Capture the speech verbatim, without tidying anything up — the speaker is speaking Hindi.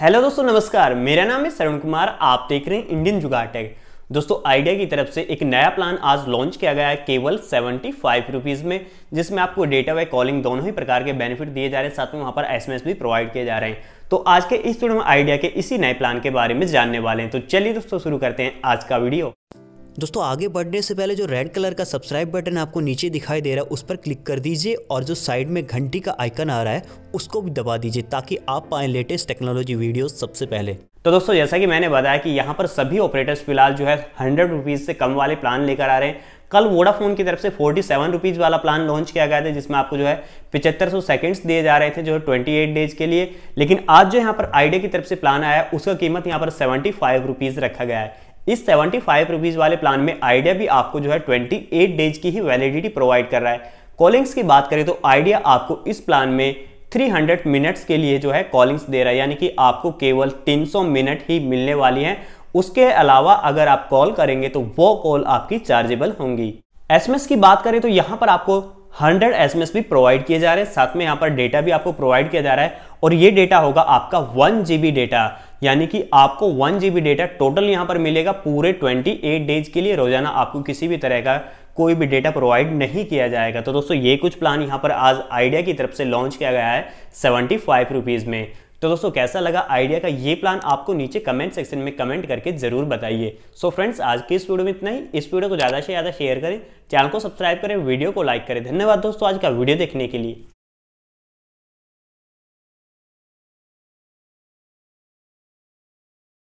हेलो दोस्तों नमस्कार, मेरा नाम है श्रवण कुमार। आप देख रहे हैं इंडियन जुगाड टेक। दोस्तों आइडिया की तरफ से एक नया प्लान आज लॉन्च किया गया है केवल सेवेंटी फाइव रुपीज़ में, जिसमें आपको डेटा व कॉलिंग दोनों ही प्रकार के बेनिफिट दिए जा रहे हैं, साथ में वहाँ पर एसएमएस भी प्रोवाइड किए जा रहे हैं। तो आज के इस वीडियो में आइडिया के इसी नए प्लान के बारे में जानने वाले हैं। तो चलिए दोस्तों शुरू करते हैं आज का वीडियो। दोस्तों आगे बढ़ने से पहले जो रेड कलर का सब्सक्राइब बटन आपको नीचे दिखाई दे रहा है उस पर क्लिक कर दीजिए और जो साइड में घंटी का आइकन आ रहा है उसको भी दबा दीजिए ताकि आप पाएं लेटेस्ट टेक्नोलॉजी वीडियोस सबसे पहले। तो दोस्तों जैसा कि मैंने बताया कि यहाँ पर सभी ऑपरेटर्स फिलहाल जो है हंड्रेड रुपीज़ से कम वाले प्लान लेकर आ रहे हैं। कल वोडाफोन की तरफ से फोर्टी सेवन रुपीज़ वाला प्लान लॉन्च किया गया था, जिसमें आपको जो है पचहत्तर सौ सेकेंड्स दिए जा रहे थे जो है ट्वेंटी एट डेज के लिए। लेकिन आज जो यहाँ पर आइडिया की तरफ से प्लान आया उसका कीमत यहाँ पर सेवेंटी फाइव रुपीज़ रखा गया है। इस सेवेंटी फाइव रुपीज़ वाले प्लान में आइडिया भी आपको जो है अट्ठाईस डेज की ही वैलिडिटी प्रोवाइड कर रहा है। कॉलिंग्स की बात करें तो आइडिया आपको इस प्लान में तीन सौ मिनट्स के लिए जो है कॉलिंग्स दे रहा है, यानी कि आपको केवल तीन सौ मिनट ही मिलने वाली हैं। उसके अलावा अगर आप कॉल करेंगे तो वो कॉल आपकी चार्जेबल होंगी। एसएमएस की बात करें तो यहाँ पर आपको हंड्रेड एसएमएस भी प्रोवाइड किए जा रहे हैं, साथ में यहाँ पर डेटा भी आपको प्रोवाइड किया जा रहा है और ये डेटा होगा आपका वन जीबी डेटा, यानी कि आपको वन जीबी डेटा टोटल यहाँ पर मिलेगा पूरे अट्ठाईस डेज के लिए। रोजाना आपको किसी भी तरह का कोई भी डेटा प्रोवाइड नहीं किया जाएगा। तो दोस्तों ये कुछ प्लान यहाँ पर आज आइडिया की तरफ से लॉन्च किया गया है सेवेंटी फाइव रुपीज़ में। तो दोस्तों कैसा लगा आइडिया का ये प्लान, आपको नीचे कमेंट सेक्शन में कमेंट करके जरूर बताइए। सो फ्रेंड्स आज की इस वीडियो में इतना ही। इस वीडियो को ज़्यादा से ज़्यादा शेयर करें, चैनल को सब्सक्राइब करें, वीडियो को लाइक करें। धन्यवाद दोस्तों आज का वीडियो देखने के लिए।